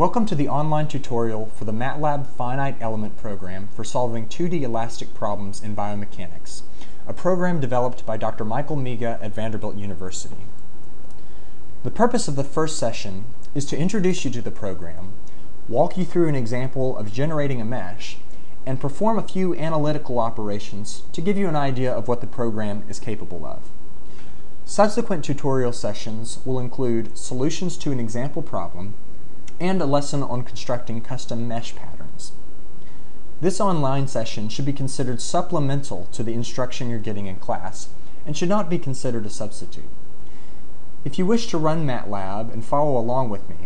Welcome to the online tutorial for the MATLAB finite element program for solving 2D elastic problems in biomechanics, a program developed by Dr. Michael Miga at Vanderbilt University. The purpose of the first session is to introduce you to the program, walk you through an example of generating a mesh, and perform a few analytical operations to give you an idea of what the program is capable of. Subsequent tutorial sessions will include solutions to an example problem, and a lesson on constructing custom mesh patterns. This online session should be considered supplemental to the instruction you're getting in class and should not be considered a substitute. If you wish to run MATLAB and follow along with me,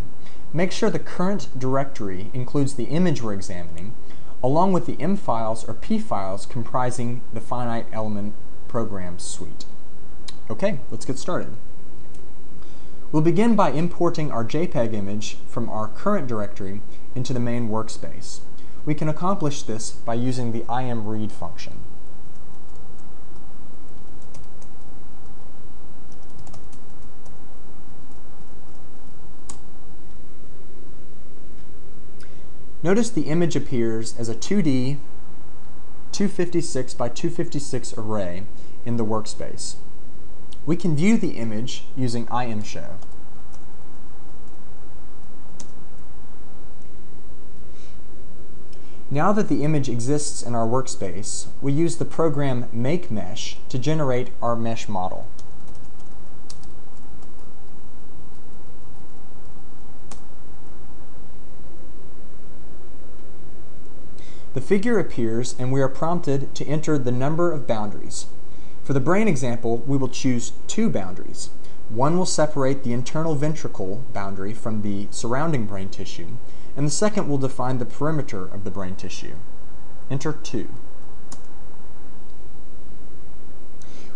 make sure the current directory includes the image we're examining, along with the M files or P files comprising the finite element program suite. Okay, let's get started. We'll begin by importing our JPEG image from our current directory into the main workspace. We can accomplish this by using the imread function. Notice the image appears as a 2D 256 by 256 array in the workspace. We can view the image using imshow. Now that the image exists in our workspace, we use the program makeMesh to generate our mesh model. The figure appears and we are prompted to enter the number of boundaries. For the brain example, we will choose two boundaries. One will separate the internal ventricle boundary from the surrounding brain tissue, and the second will define the perimeter of the brain tissue. Enter 2.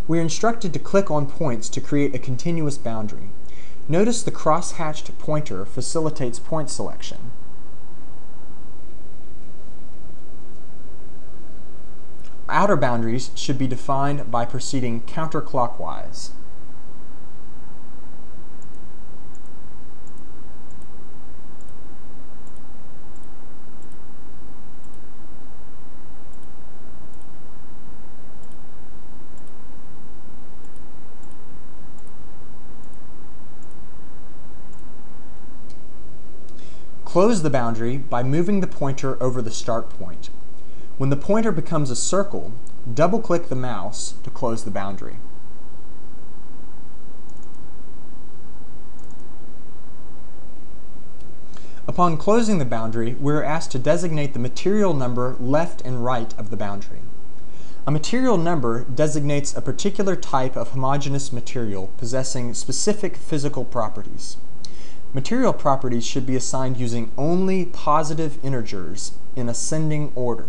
We are instructed to click on points to create a continuous boundary. Notice the cross-hatched pointer facilitates point selection. Outer boundaries should be defined by proceeding counterclockwise. Close the boundary by moving the pointer over the start point. When the pointer becomes a circle, double-click the mouse to close the boundary. Upon closing the boundary, we are asked to designate the material number left and right of the boundary. A material number designates a particular type of homogeneous material possessing specific physical properties. Material properties should be assigned using only positive integers in ascending order.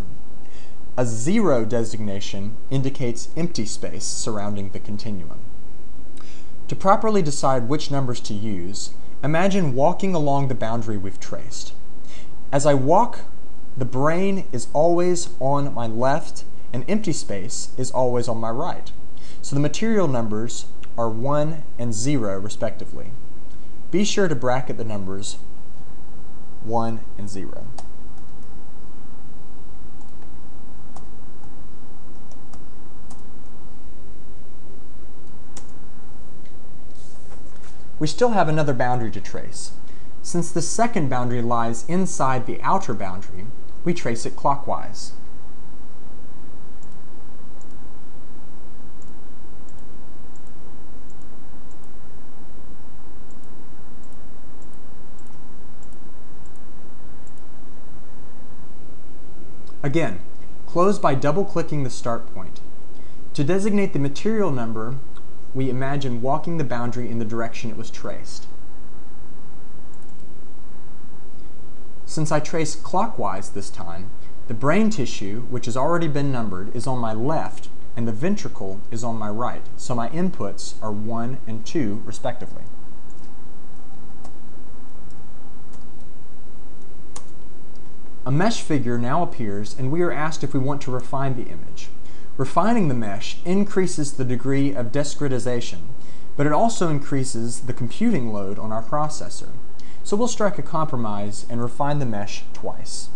A zero designation indicates empty space surrounding the continuum. To properly decide which numbers to use, imagine walking along the boundary we've traced. As I walk, the brain is always on my left and empty space is always on my right. So the material numbers are 1 and 0 respectively. Be sure to bracket the numbers 1 and 0. We still have another boundary to trace. Since the second boundary lies inside the outer boundary, we trace it clockwise. Again, close by double-clicking the start point. To designate the material number, we imagine walking the boundary in the direction it was traced. Since I trace clockwise this time, the brain tissue, which has already been numbered, is on my left and the ventricle is on my right, so my inputs are 1 and 2 respectively. A mesh figure now appears and we are asked if we want to refine the image. Refining the mesh increases the degree of discretization but it also increases the computing load on our processor. So we'll strike a compromise and refine the mesh twice.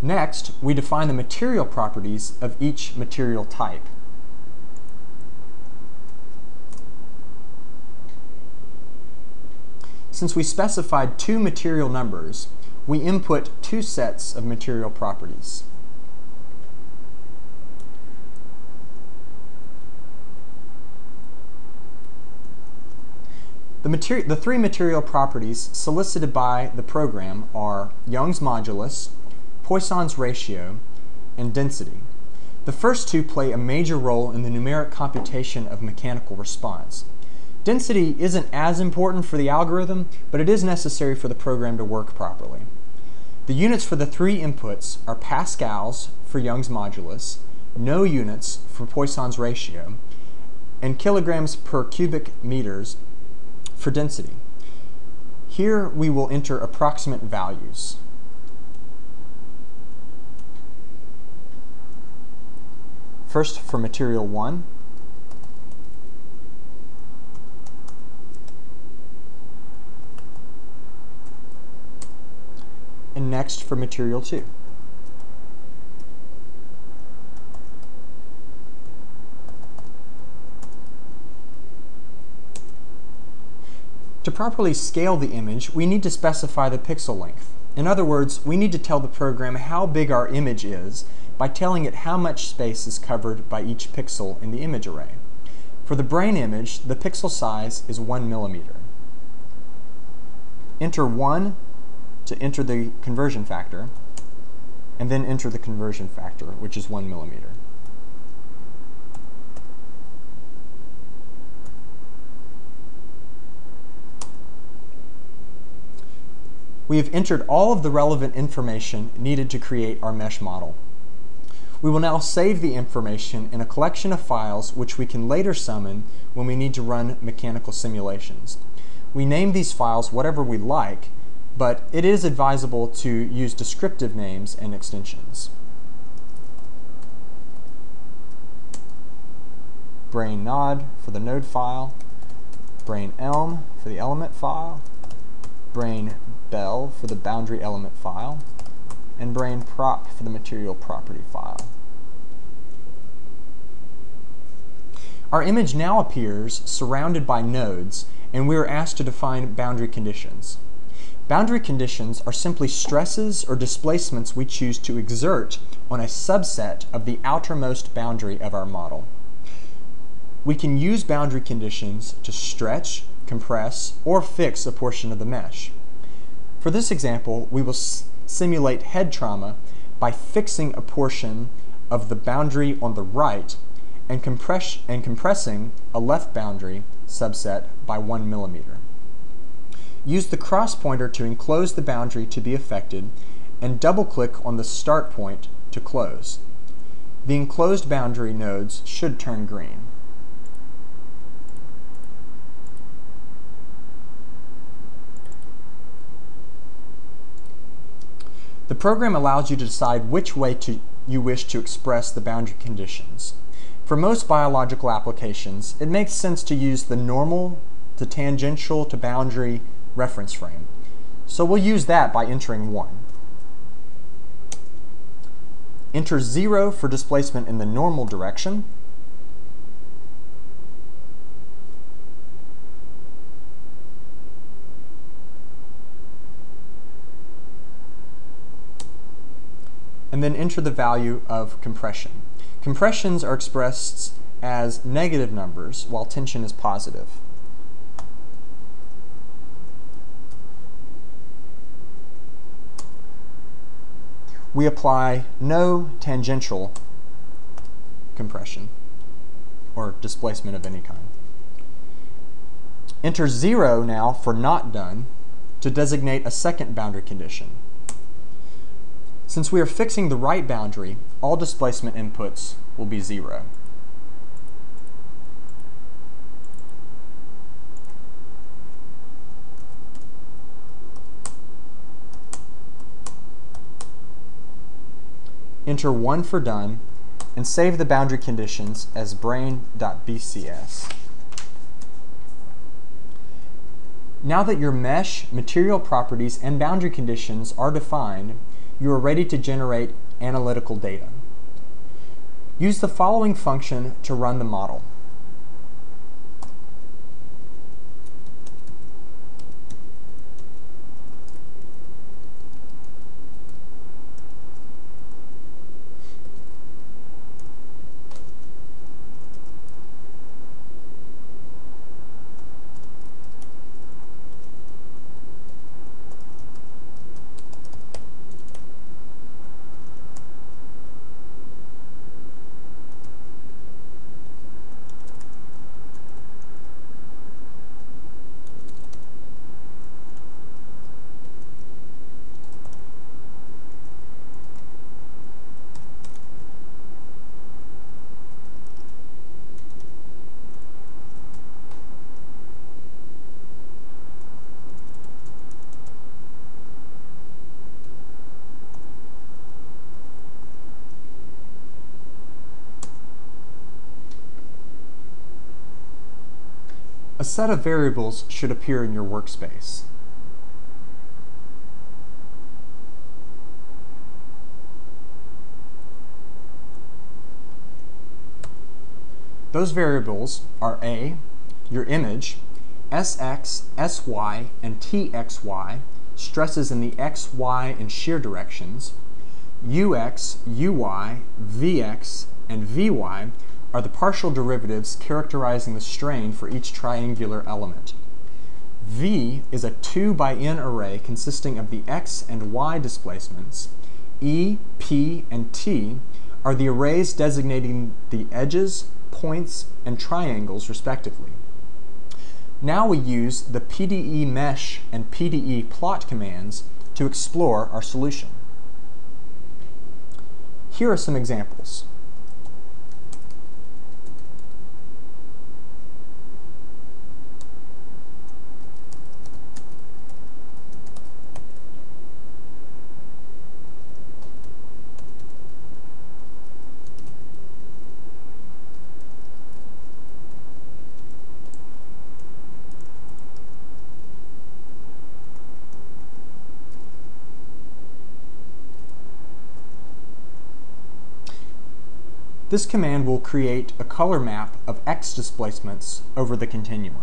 Next, we define the material properties of each material type. Since we specified two material numbers, we input two sets of material properties. The three material properties solicited by the program are Young's modulus, Poisson's ratio, and density. The first two play a major role in the numeric computation of mechanical response. Density isn't as important for the algorithm, but it is necessary for the program to work properly. The units for the three inputs are pascals for Young's modulus, no units for Poisson's ratio, and kilograms per cubic meters for density. Here we will enter approximate values. First, for material 1, and next for material 2. To properly scale the image, we need to specify the pixel length. In other words, we need to tell the program how big our image is by telling it how much space is covered by each pixel in the image array. For the brain image, the pixel size is 1 millimeter. Enter 1 to enter the conversion factor, and then enter the conversion factor, which is 1 millimeter. We have entered all of the relevant information needed to create our mesh model. We will now save the information in a collection of files which we can later summon when we need to run mechanical simulations. We name these files whatever we like, but it is advisable to use descriptive names and extensions. Brain nod for the node file, brain elm for the element file, brain bell for the boundary element file, and brain prop for the material property file. Our image now appears surrounded by nodes, and we are asked to define boundary conditions. Boundary conditions are simply stresses or displacements we choose to exert on a subset of the outermost boundary of our model. We can use boundary conditions to stretch, compress, or fix a portion of the mesh. For this example, we will simulate head trauma by fixing a portion of the boundary on the right and compressing a left boundary subset by 1 millimeter. Use the cross pointer to enclose the boundary to be affected, and double-click on the start point to close. The enclosed boundary nodes should turn green. The program allows you to decide which way you wish to express the boundary conditions. For most biological applications, it makes sense to use the normal to tangential to boundary reference frame. So we'll use that by entering 1. Enter 0 for displacement in the normal direction, and then enter the value of compression. Compressions are expressed as negative numbers, while tension is positive. We apply no tangential compression or displacement of any kind. Enter 0 now for not done to designate a second boundary condition. Since we are fixing the right boundary, all displacement inputs will be 0. enter 1 for done, and save the boundary conditions as brain.bcs. Now that your mesh, material properties, and boundary conditions are defined, you are ready to generate analytical data. Use the following function to run the model. A set of variables should appear in your workspace. Those variables are A, your image, SX, SY, and TXY, stresses in the X, Y, and shear directions, UX, UY, VX, and VY, are the partial derivatives characterizing the strain for each triangular element. V is a 2 by n array consisting of the x and y displacements. E, P, and T are the arrays designating the edges, points, and triangles respectively. Now we use the PDE mesh and PDE plot commands to explore our solution. Here are some examples. This command will create a color map of x displacements over the continuum.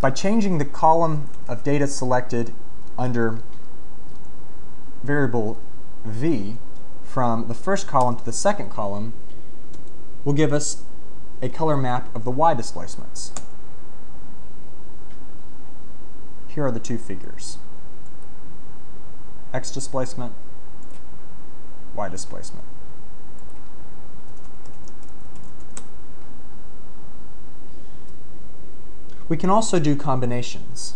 By changing the column of data selected under variable v from the first column to the second column will give us a color map of the y displacements. Here are the two figures: x displacement, y displacement. We can also do combinations.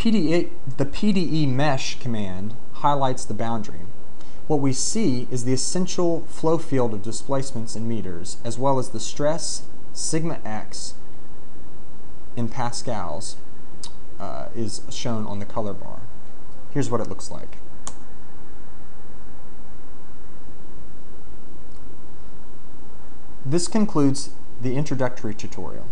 The PDE mesh command highlights the boundary. What we see is the essential flow field of displacements in meters, as well as the stress sigma x in pascals is shown on the color bar. Here's what it looks like. This concludes the introductory tutorial.